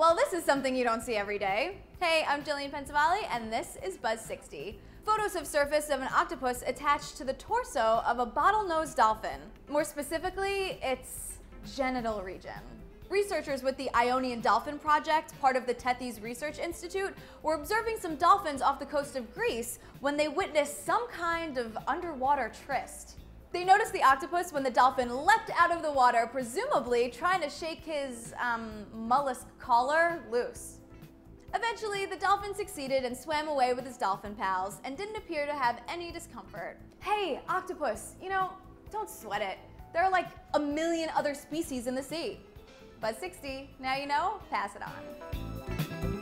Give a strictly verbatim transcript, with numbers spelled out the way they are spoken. Well, this is something you don't see every day. Hey, I'm Jillian Pensavalli, and this is Buzz sixty. Photos have surfaced of an octopus attached to the torso of a bottlenose dolphin. More specifically, its genital region. Researchers with the Ionian Dolphin Project, part of the Tethys Research Institute, were observing some dolphins off the coast of Greece when they witnessed some kind of underwater tryst. They noticed the octopus when the dolphin leapt out of the water, presumably trying to shake his um, mollusk collar loose. Eventually, the dolphin succeeded and swam away with his dolphin pals and didn't appear to have any discomfort. Hey, octopus, you know, don't sweat it. There are like a million other species in the sea. Buzz sixty, now you know, pass it on.